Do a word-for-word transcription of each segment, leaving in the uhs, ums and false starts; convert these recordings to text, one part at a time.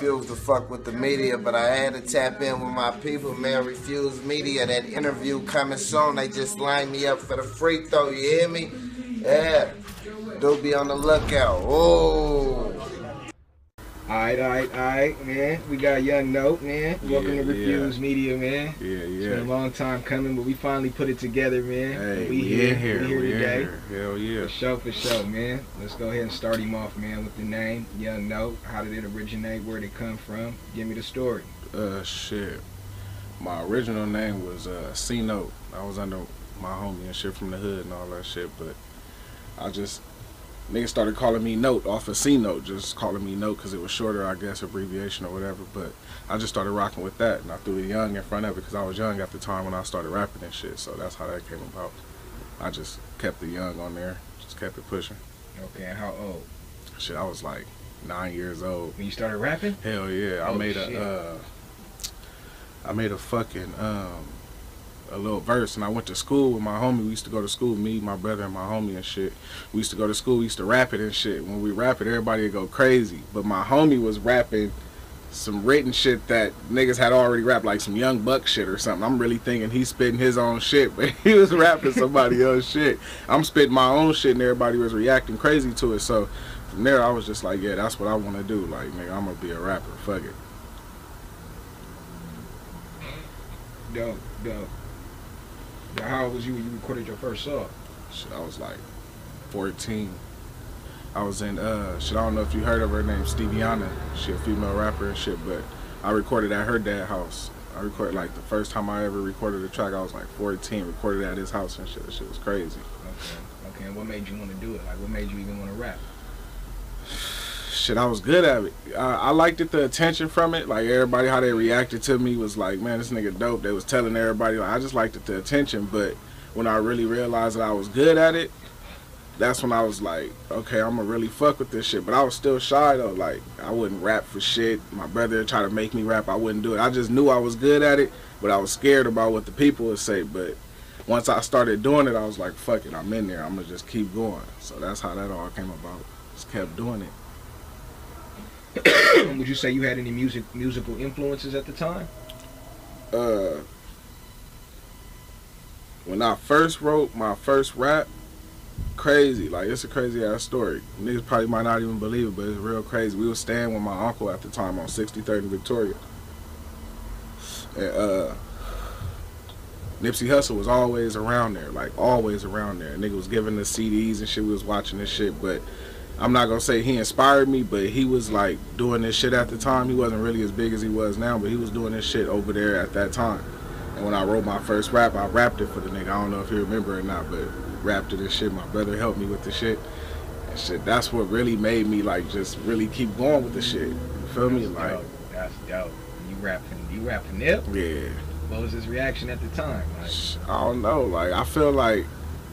refuse to fuck with the media, but I had to tap in with my people, man. Refuse Media, that interview coming soon. They just lined me up for the free throw, you hear me? Yeah, do be on the lookout. Oh. Alright, alright, alright, man. We got Young Note, man. Welcome yeah, to Refuse yeah. Media, man. Yeah, yeah. It's been a long time coming, but we finally put it together, man. Hey, we, we here, here. We here we today. Here. Hell yeah. For sure, for sure, man. Let's go ahead and start him off, man, with the name Young Note. How did it originate? Where did it come from? Give me the story. Uh, shit. My original name was uh, C Note. I was under my homie and shit from the hood and all that shit, but I just... Niggas started calling me Note off of C Note, just calling me Note because it was shorter, I guess, abbreviation or whatever. But I just started rocking with that, and I threw the Young in front of it because I was young at the time when I started rapping and shit. So that's how that came about. I just kept the Young on there, just kept it pushing. Okay, and how old? Shit, I was like nine years old. When you started rapping? Hell yeah, I oh, made shit. a, uh, I made a fucking um, a little verse, and I went to school with my homie. We used to go to school, me, my brother, and my homie and shit. We used to go to school, we used to rap it and shit. When we rap it, everybody would go crazy. But my homie was rapping some written shit that niggas had already rapped, like some Young Buck shit or something. I'm really thinking he's spitting his own shit, but he was rapping somebody else's shit. I'm spitting my own shit, and everybody was reacting crazy to it. So from there, I was just like, yeah, that's what I want to do. Like, nigga, I'm going to be a rapper. Fuck it. Dope, dope. How old was you when you recorded your first song? Shit, I was like fourteen. I was in, uh, shit, I don't know if you heard of her name, Stevie Anna. She a female rapper and shit, but I recorded at her dad's house. I recorded, like, the first time I ever recorded a track, I was like fourteen, recorded at his house and shit. That shit was crazy. Okay, okay, and what made you want to do it? Like, what made you even want to rap? Shit, I was good at it. I, I liked it, the attention from it. Like, everybody, how they reacted to me was like, man, this nigga dope. They was telling everybody. Like, I just liked it, the attention. But when I really realized that I was good at it, that's when I was like, okay, I'm going to really fuck with this shit. But I was still shy, though. Like, I wouldn't rap for shit. My brother tried to make me rap. I wouldn't do it. I just knew I was good at it, but I was scared about what the people would say. But once I started doing it, I was like, fuck it, I'm in there. I'm going to just keep going. So that's how that all came about. Just kept doing it. Would you say you had any music musical influences at the time? Uh, when I first wrote my first rap, crazy. Like, it's a crazy ass story. Niggas probably might not even believe it, but it's real crazy. We was staying with my uncle at the time on sixty-third and Victoria. And uh, Nipsey Hussle was always around there, like always around there. Nigga was giving us C Ds and shit. We was watching this shit, but I'm not going to say he inspired me, but he was, like, doing this shit at the time. He wasn't really as big as he was now, but he was doing this shit over there at that time. And when I wrote my first rap, I rapped it for the nigga. I don't know if you remember or not, but rapped it and shit. My brother helped me with the shit. And shit, that's what really made me, like, just really keep going with the shit. You feel me? That's like, dope. That's dope. You rapping, you rapping Nip? Yeah. What was his reaction at the time? Like, I don't know. Like, I feel like...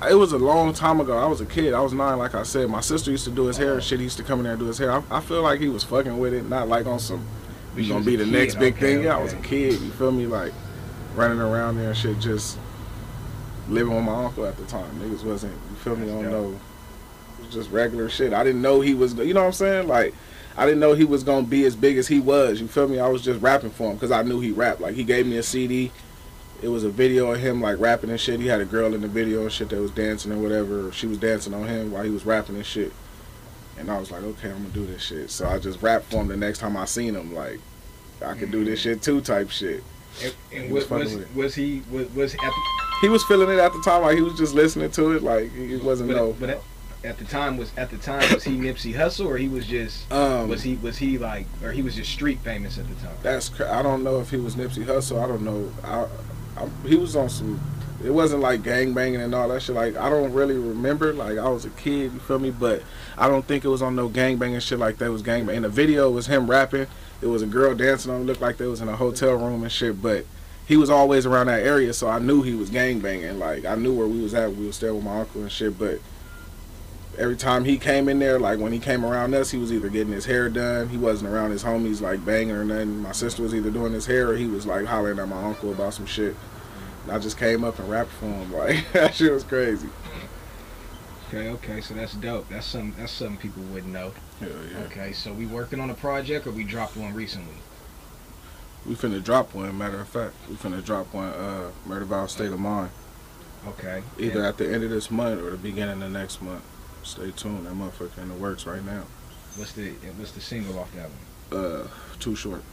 It was a long time ago. I was a kid. I was nine, like I said. My sister used to do his hair and shit. He used to come in there and do his hair. I, I feel like he was fucking with it, not like on some, you gonna be the next big thing. Yeah, I was a kid, you feel me? Like, running around there and shit, just living with my uncle at the time. Niggas wasn't, you feel me, I don't know. It was just regular shit. I didn't know he was, you know what I'm saying? Like, I didn't know he was gonna be as big as he was, you feel me? I was just rapping for him because I knew he rapped. Like, he gave me a C D. It was a video of him, like, rapping and shit. He had a girl in the video and shit that was dancing or whatever. She was dancing on him while he was rapping and shit. And I was like, okay, I'm going to do this shit. So I just rapped for him the next time I seen him. Like, I could do this shit too type shit. And, and was, was, was, was he... Was, was at he was feeling it at the time. Like, he was just listening to it. Like, it wasn't but, no... But at, at the time, was at the time was he Nipsey Hussle or he was just... Um, was he, was he like... Or he was just street famous at the time? That's... I don't know if he was Nipsey Hussle. I don't know. I... I, he was on some, it wasn't like gang banging and all that shit. Like, I don't really remember. Like, I was a kid, you feel me? But I don't think it was on no gang banging shit like that was gang banging. And the video was him rapping. It was a girl dancing on him. It looked like they was in a hotel room and shit. But he was always around that area, so I knew he was gang banging. Like, I knew where we was at. We was there with my uncle and shit. But every time he came in there, like, when he came around us, he was either getting his hair done. He wasn't around his homies, like, banging or nothing. My sister was either doing his hair or he was, like, hollering at my uncle about some shit. And I just came up and rapped for him. Like, that shit was crazy. okay, okay. So that's dope. That's something. That's something people wouldn't know. Hell yeah. Okay, so we working on a project, or we dropped one recently? We finna drop one. Matter of fact, we finna drop one. Uh, Murder Val, State of Mind. Okay. Either yeah. at the end of this month or the beginning of next month. Stay tuned. That motherfucker in the works right now. What's the What's the single off that one? Uh, Too Short.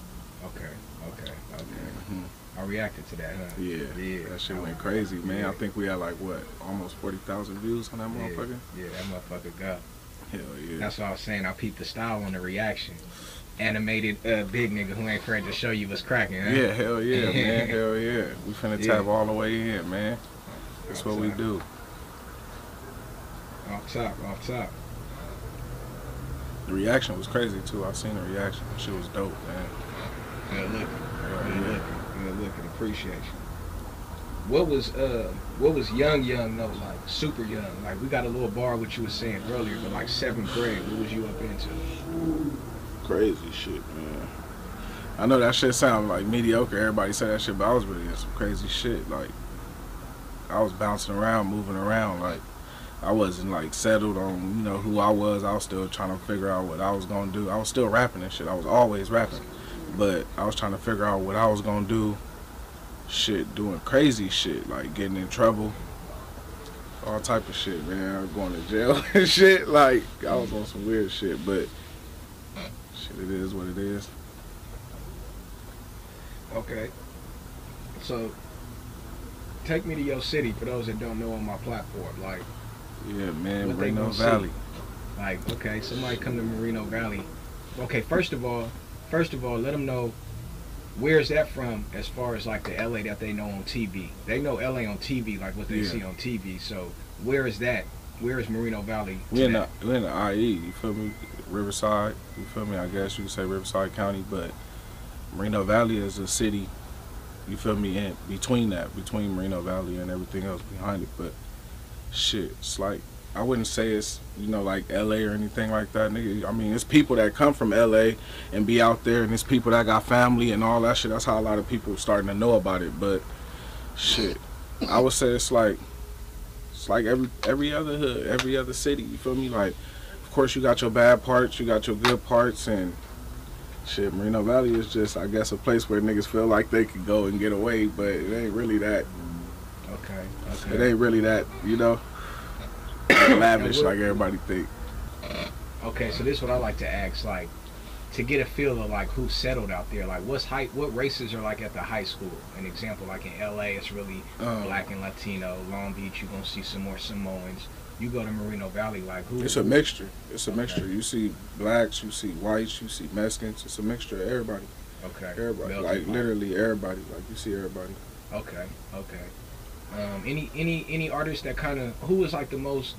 Okay. Okay. Okay. Mm-hmm. I reacted to that, huh? Yeah, yeah. That shit went crazy, man. Yeah. I think we had like what, almost forty thousand views on that motherfucker. Yeah, yeah, that motherfucker got. Hell yeah. That's what I was saying. I peeped the style on the reaction. Animated, uh, big nigga who ain't afraid to show you what's cracking. Huh? Yeah, hell yeah, man. Hell yeah. We finna yeah. tap all the way in, man. That's what we do. Off top, off top. The reaction was crazy too. I seen the reaction. That shit was dope, man. Good looking. Good looking. Look at appreciation. What was uh what was young young though, like super young? Like we got a little bar what you were saying earlier, but like seventh grade, what was you up into? Crazy shit, man. I know that shit sound like mediocre, everybody said that shit, but I was really in some crazy shit. Like I was bouncing around, moving around, like I wasn't like settled on, you know, who I was. I was still trying to figure out what I was gonna do. I was still rapping and shit. I was always rapping. But I was trying to figure out what I was gonna do. Shit, doing crazy shit, like getting in trouble, all type of shit, man. I was going to jail and shit. Like I was on some weird shit, but shit, it is what it is. Okay, so take me to your city for those that don't know on my platform. Like, yeah, man, Moreno Valley. See. Like, okay, somebody come to Moreno Valley. Okay, first of all. First of all, let them know where's that from as far as like the L A that they know on T V. They know L A on T V, like what they yeah. see on T V. So where is that? Where is Moreno Valley? We're in, the, we're in the I E, you feel me? Riverside, you feel me? I guess you could say Riverside County, but Moreno Valley is a city, you feel me, in between that, between Moreno Valley and everything else behind it. But shit, it's like, I wouldn't say it's, you know, like L A or anything like that, nigga. I mean, it's people that come from L A and be out there, and it's people that got family and all that shit. That's how a lot of people starting to know about it. But shit, I would say it's like, it's like every every other hood, every other city. You feel me? Like, of course you got your bad parts, you got your good parts, and shit. Moreno Valley is just, I guess, a place where niggas feel like they could go and get away, but it ain't really that. Okay. Okay. It ain't really that, you know. Lavish like everybody think. Okay, so this is what I like to ask, like to get a feel of like who's settled out there, like what's high, what races are like at the high school. An example, like in L A it's really um, black and Latino. Long Beach you're gonna see some more Samoans. You go to Moreno Valley, like who? It's a mixture. It's a okay. mixture. You see blacks, you see whites, you see Mexicans. It's a mixture of everybody. Okay. Everybody. Belgium. Like literally everybody. Like you see everybody. Okay. Okay. Um, any any any artist that kind of, who was like the most,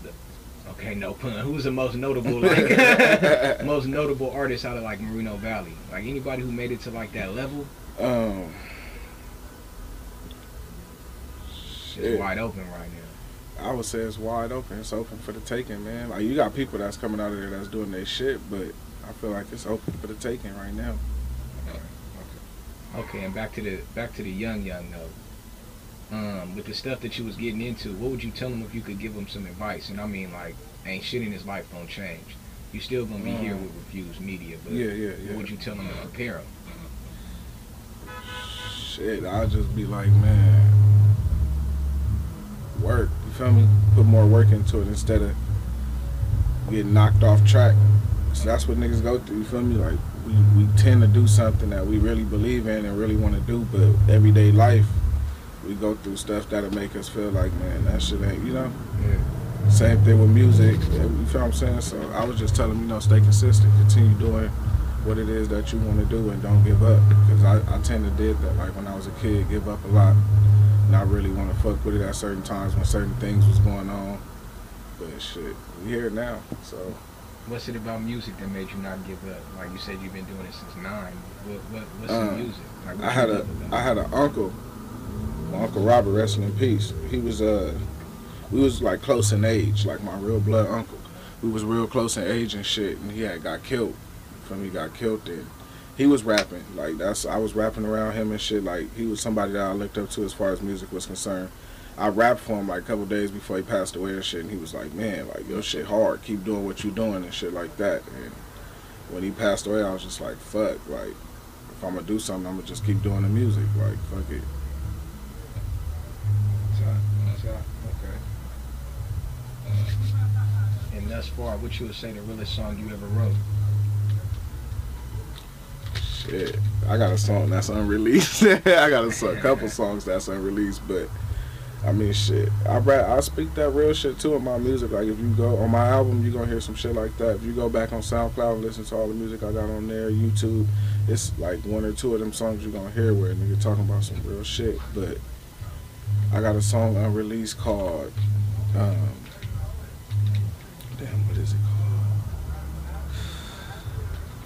okay, no pun, who was the most notable, like most notable artist out of like Moreno Valley, like anybody who made it to like that level? Um, it's wide open right now. I would say it's wide open. It's open for the taking, man. Like you got people that's coming out of there that's doing their shit, but I feel like it's open for the taking right now. Okay, okay, okay, and back to the back to the young young though. Um, with the stuff that you was getting into, what would you tell them if you could give them some advice? And I mean, like, ain't shit in this life gonna change. You still gonna be um, here with Refuse Media, but yeah, yeah, yeah. what would you tell them to prepare them? Shit, I'll just be like, man, work, you feel me? Put more work into it instead of getting knocked off track. So that's what niggas go through, you feel me? Like, we, we tend to do something that we really believe in and really wanna do, but everyday life, we go through stuff that'll make us feel like, man, that shit ain't, you know? Yeah. Same thing with music, you feel what I'm saying? So I was just telling them, you know, stay consistent, continue doing what it is that you want to do and don't give up. Because I, I tend to did that, like when I was a kid, give up a lot. And I really want to fuck with it at certain times when certain things was going on. But shit, we here now, so. What's it about music that made you not give up? Like you said, you've been doing it since nine. What, what, what's um, the music? Like, what I, had a, I had an uncle. My Uncle Robert, rest in peace. He was, uh, we was like close in age, like my real blood uncle. We was real close in age and shit, and he had got killed. From he got killed then. He was rapping, like that's, I was rapping around him and shit, like he was somebody that I looked up to as far as music was concerned. I rapped for him like a couple days before he passed away and shit, and he was like, man, like, your shit hard, keep doing what you doing and shit like that. And when he passed away, I was just like, fuck, like, if I'm gonna do something, I'm gonna just keep doing the music, like, fuck it. That's all, okay. And thus far, what you would say the realest song you ever wrote? Shit, I got a song that's unreleased. I got a, a couple songs that's unreleased, but I mean, shit, I I speak that real shit too in my music. Like, if you go on my album, you're gonna hear some shit like that. If you go back on SoundCloud and listen to all the music I got on there, YouTube, it's like one or two of them songs you're gonna hear where a nigga talking about some real shit. But I got a song unreleased called, um, damn, what is it called?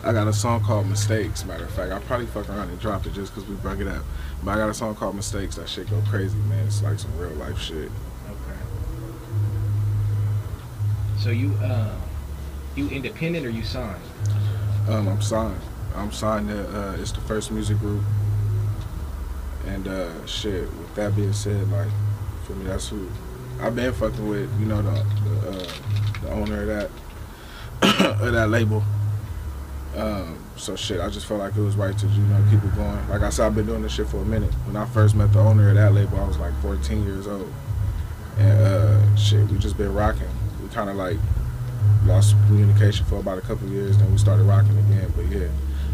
I got a song called Mistakes, matter of fact. I probably fuck around and dropped it just because we broke it up. But I got a song called Mistakes. That shit go crazy, man. It's like some real life shit. Okay. So you, uh, you independent or you signed? Um, I'm signed. I'm signed to, uh, It's the First Music Group. And, uh, shit, with that being said, like, for me, that's who I've been fucking with, you know, the, the, uh, the owner of that, of that label. Um, so shit, I just felt like it was right to, you know, keep it going. Like I said, I've been doing this shit for a minute. When I first met the owner of that label, I was like fourteen years old. And uh, shit, we just been rocking. We kind of like lost communication for about a couple of years, then we started rocking again. But yeah,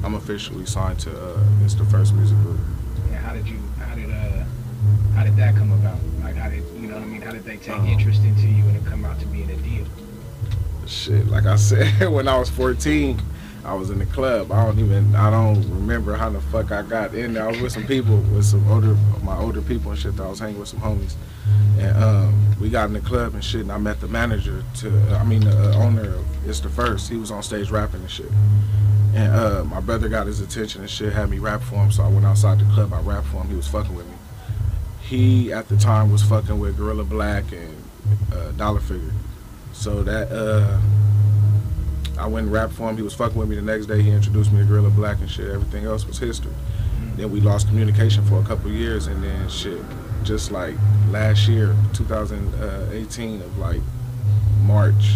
I'm officially signed to uh, It's the First Music Group. Yeah, how did you, how did, uh, how did that come about? Like, how did, you know what I mean? How did they take um, interest into you and it come out to being a deal? Shit, like I said, when I was fourteen, I was in the club. I don't even, I don't remember how the fuck I got in there. I was with some people, with some older, my older people and shit that I was hanging with, some homies. And um, we got in the club and shit, and I met the manager to, I mean, the owner of It's the First. He was on stage rapping and shit. And uh, my brother got his attention and shit, had me rap for him, so I went outside the club, I rapped for him, he was fucking with me. He, at the time, was fucking with Gorilla Black and uh, Dollar Figure. So that, uh, I went and rapped for him. He was fucking with me the next day. He introduced me to Gorilla Black and shit. Everything else was history. Mm-hmm. Then we lost communication for a couple of years, and then shit, just like last year, two thousand eighteen, of like March,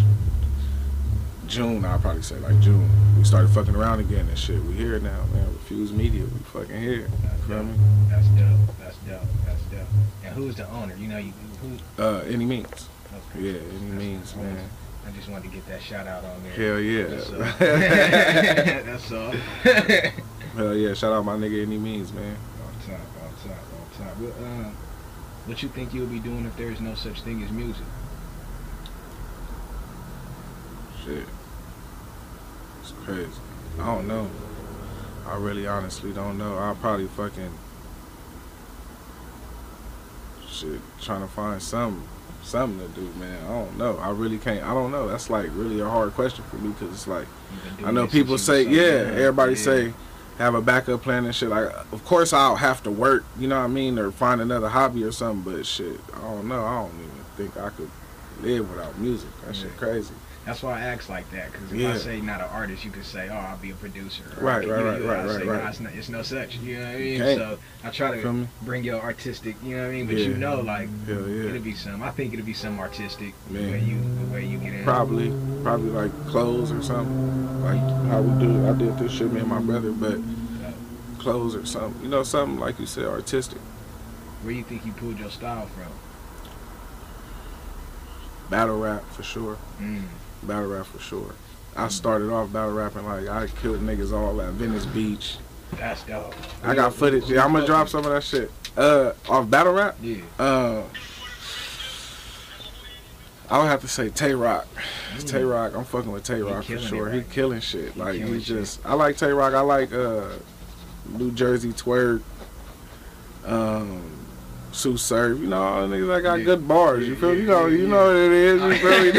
June, I'll probably say like June, we started fucking around again and shit. We here now, man. Refuse Media, we fucking here. That's dope. That's dope. That's dope. That's dope. And who's the owner? You know, you who? Uh, Any Means. Okay. Yeah, Any Means, man. I just wanted to get that shout out on there. Hell yeah. That's all. That's all. Hell yeah. Shout out my nigga Any Means, man. On top, on top, on top. What, uh, what you think you'll be doing if there's no such thing as music? Shit. It's crazy. I don't know. I really honestly don't know. I'll probably fucking... Shit. Trying to find something. Something to do, man. I don't know. I really can't. I don't know. That's like really a hard question for me, because it's like, I know people say, yeah, everybody yeah. say have a backup plan and shit. Like, of course I'll have to work, you know what I mean, or find another hobby or something, but shit, I don't know. I don't even think I could live without music. That yeah. shit crazy. That's why I ask like that, because if yeah. I say not an artist, you could say, oh, I'll be a producer. Or, right, right, right, right, I'll right, say, right. No, it's, not, it's no such, you know what I mean? Can't. So I try to bring your artistic, you know what I mean? But yeah. you know, like, yeah. it'll be some, I think it'll be some artistic, man. The way you, the way you get in. Probably, probably like clothes or something. Like how we do, I did this shit, me and my brother, but clothes or something. You know, something, like you said, artistic. Where do you think you pulled your style from? Battle rap, for sure. Mm. Battle rap for sure. I started off battle rapping, like I killed niggas all at Venice Beach. That's dope. I got footage. Yeah, I'm gonna drop some of that shit. Uh, off battle rap. Yeah. Uh, I would have to say Tay Roc. Mm. Tay Roc. I'm fucking with Tay Roc for sure. He killing shit. Like he just. I like Tay Roc. I like uh, New Jersey Twerk. Um. Sue Surf, you know, all the niggas that got yeah. good bars, you feel me? You know, you yeah. know what it is, you feel me?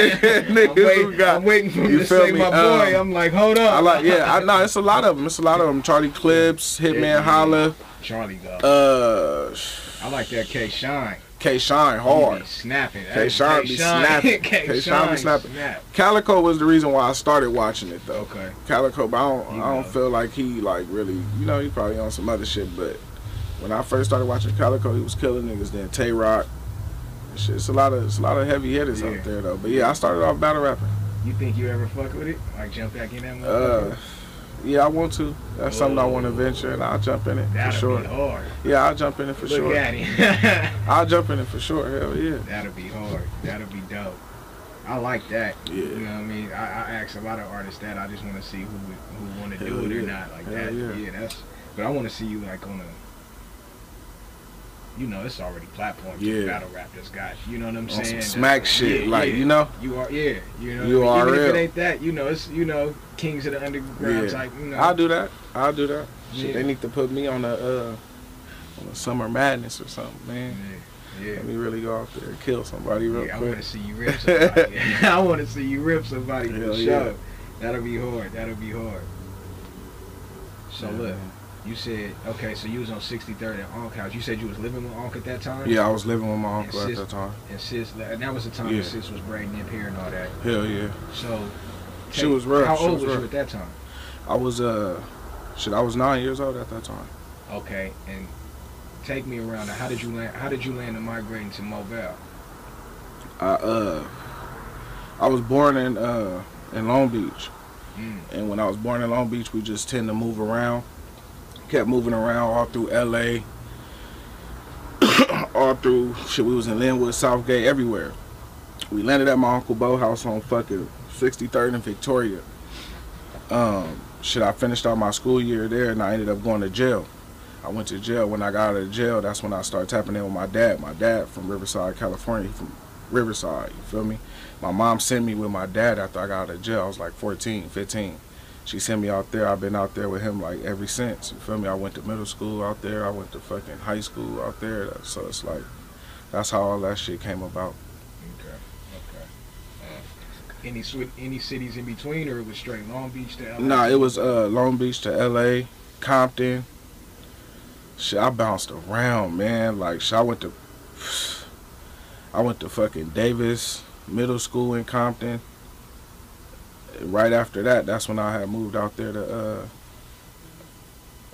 Niggas I'm waiting, who got, I'm waiting for him to say me? my boy, um, I'm like, hold up. I like, yeah, I know, it's a lot of them, it's a lot of them. Charlie Clips, Hitman yeah. Holla. Charlie though. Uh, I like that K Shine. K Shine hard. Be snapping. K Shine be snapping. K Shine be snapping. Snap. Calico was the reason why I started watching it though. Okay. Calico, but I don't, you I don't know. feel like he like really, you know, he probably on some other shit, but. When I first started watching Calico, he was killing niggas. Then Tay Roc, shit, it's a lot of it's a lot of heavy hitters yeah. out there though. But yeah, I started off battle rapping. You think you ever fuck with it? Like jump back in that motherfucker? Uh, yeah, I want to. That's Ooh. something I want to venture, and I'll jump in it That'll for sure. Be hard. Yeah, I'll jump in it for Look sure. At it. I'll jump in it for sure. Hell yeah. That'll be hard. That'll be dope. I like that. Yeah. You know what I mean? I, I ask a lot of artists that. I just want to see who who want to do it yeah. or not. Like Hell that. Yeah. yeah, that's. But I want to see you like on a. You know, it's already platform yeah. to battle rap that's got. You know what I'm on saying? Some smack that's, shit, yeah, like yeah. you know. You are yeah. You know. You I mean? are Even real. If it ain't that, you know, it's you know Kings of the Underground. Yeah. Like you know. I'll do that. I'll do that. Shit, yeah. They need to put me on a uh, on a Summer Madness or something, man. Yeah. Yeah. Let me really go out there and kill somebody real yeah, quick. I want to see you rip somebody. I want to see you rip somebody for sure. Yeah. That'll be hard. That'll be hard. So yeah. look, you said, okay, so you was on sixty-third at Onk House. You said you was living with Onk at that time? Yeah, I was living with my uncle at that time. And Sis, and that was the time yeah. that Sis was braiding up here and all that. Hell yeah. So, she take, was rough. How she old was, was you at that time? I was, uh, shit, I was nine years old at that time. Okay, and... Take me around. Now, how did you land? How did you land and migrating to Mobile? I uh, I was born in uh in Long Beach, mm. and when I was born in Long Beach, we just tend to move around. Kept moving around all through L A, all through shit. We was in Linwood, Southgate, everywhere. We landed at my Uncle Bo's house on fucking sixty-third and Victoria. Um, shit, I finished out my school year there, and I ended up going to jail. I went to jail. When I got out of jail, that's when I started tapping in with my dad. My dad from Riverside, California, from Riverside, you feel me? My mom sent me with my dad after I got out of jail. I was like fourteen, fifteen. She sent me out there. I've been out there with him like ever since, you feel me? I went to middle school out there. I went to fucking high school out there. So it's like, that's how all that shit came about. Okay, okay. Uh, any, any cities in between, or it was straight Long Beach to L A? Nah, it was uh, Long Beach to L A, Compton. Shit, I bounced around, man. Like, shit, I went to, I went to fucking Davis Middle School in Compton. Right after that, that's when I had moved out there to uh,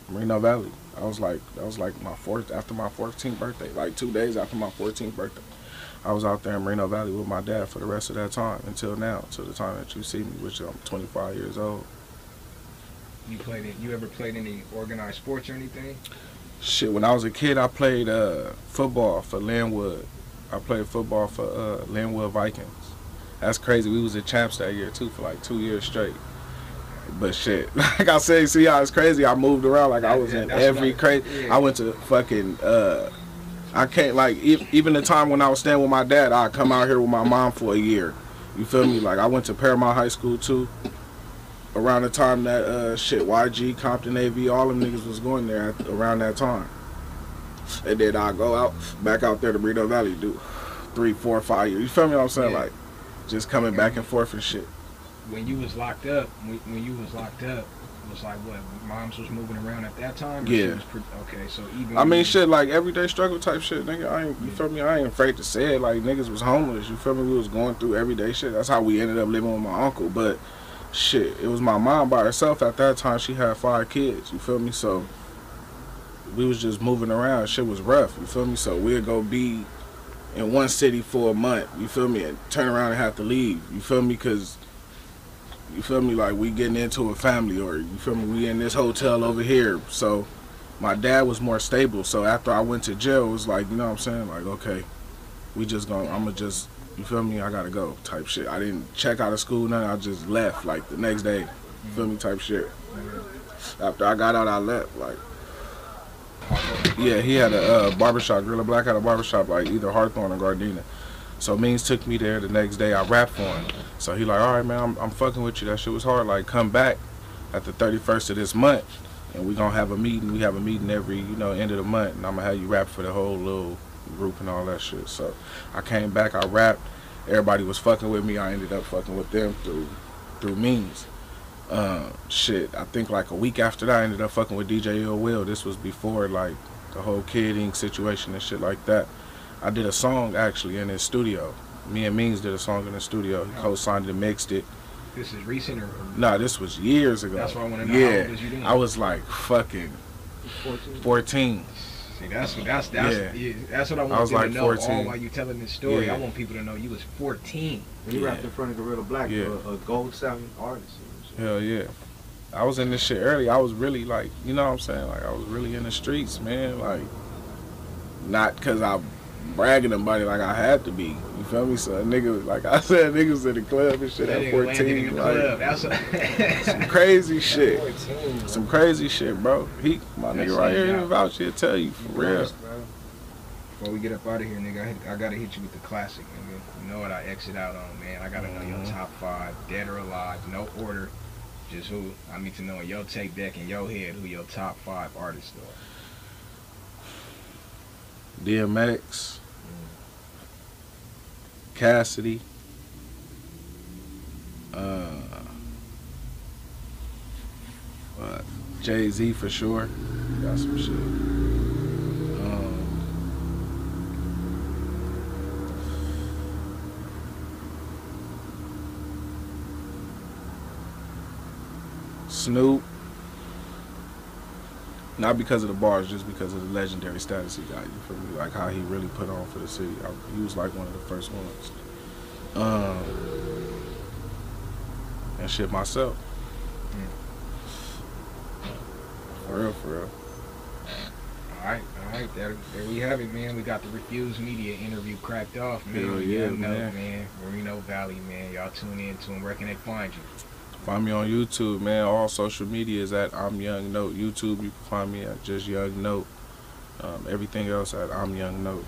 Moreno Valley. I was like, that was like my fourth, after my fourteenth birthday. Like two days after my fourteenth birthday, I was out there in Moreno Valley with my dad for the rest of that time until now, until the time that you see me, which I'm twenty-five years old. You played it? You ever played any organized sports or anything? Shit, when I was a kid, I played uh, football for Linwood. I played football for uh, Linwood Vikings. That's crazy. We was the champs that year, too, for like two years straight. But shit, like I said, see how it's crazy? I moved around. Like, I was yeah, in every crazy. Yeah. I went to fucking, uh, I can't, like, e even the time when I was staying with my dad, I'd come out here with my mom for a year. You feel me? Like, I went to Paramount High School, too. Around the time that uh, shit, Y G, Compton, A V, all them niggas was going there at, around that time. And then I go out, back out there to Moreno Valley, do three, four, five years. You feel me what I'm saying? Yeah. Like, just coming and back and forth and shit. When you was locked up, when, when you was locked up, it was like what? Moms was moving around at that time? Or yeah. Was okay, so even. I mean, shit, like everyday struggle type shit, nigga. I ain't, you yeah. feel me? I ain't afraid to say it. Like, niggas was homeless. You feel me? We was going through everyday shit. That's how we ended up living with my uncle. But. Shit, it was my mom by herself at that time. She had five kids, you feel me? So we was just moving around. Shit was rough, you feel me? So we'd go be in one city for a month, you feel me, and turn around and have to leave, you feel me? Because, you feel me, like we getting into a family, or, you feel me, we in this hotel over here. So my dad was more stable. So after I went to jail, it was like, you know what I'm saying? Like, okay, we just gonna, I'm gonna just... You feel me? I gotta go type shit. I didn't check out of school, nothing. I just left like the next day. You feel me type shit. After I got out, I left. Like, yeah, he had a uh, barbershop. Gorilla Black had a barbershop, like either Hawthorne or Gardena. So Means took me there the next day. I rapped for him. So he like, all right, man, I'm, I'm fucking with you. That shit was hard. Like, come back at the thirty-first of this month, and we gonna have a meeting. We have a meeting every, you know, end of the month, and I'm gonna have you rap for the whole little group and all that shit. So I came back, I rapped, everybody was fucking with me. I ended up fucking with them through through Means. Uh, shit, I think like a week after that I ended up fucking with D J O Will. This was before like the whole kidding situation and shit like that. I did a song actually in his studio. Me and Means did a song in the studio. He co-signed it, mixed it. This is recent or? Nah, this was years ago. That's why I want to know. Yeah, how old was you doing? I was like fucking fourteen. fourteen. See, that's what that's that's yeah. Yeah, that's what I want I was them like to know. fourteen. Oh, while you telling this story, yeah. I want people to know you was fourteen. You yeah. rapped in front of Gorilla Black, yeah. a, a gold selling artist. Hell yeah, I was in this shit early. I was really like, you know what I'm saying? Like I was really in the streets, man. Like not because I. bragging about it like I had to be. You feel me? So a nigga, like I said, niggas in the club and shit at fourteen. Like, that's a some crazy shit. fourteen, some crazy shit, bro. He, my that's nigga right here in the vouch, he'll tell you, for real. Honest, before we get up out of here, nigga, I, I gotta hit you with the classic, nigga. You know what I exit out on, man. I gotta mm-hmm. know your top five, dead or alive, no order. Just who, I need to know in your tape deck, in your head, who your top five artists are. D M X, mm. Cassidy, uh, uh, Jay-Z for sure. Got some shit. Um, Snoop. Not because of the bars, just because of the legendary status he got, you feel me? Like how he really put on for the city. I, he was like one of the first ones. Um, and shit myself. Mm. For real, for real. Alright, alright, there, there we have it, man. We got the Refuse Media interview cracked off, man. Hell yeah, Young man. Note, man. Moreno Valley, man. Y'all tune in to him. Where can they find you? Find me on YouTube, man. All social media is at I'm Young Note. YouTube, you can find me at just Young Note. Um, everything else at I'm Young Note.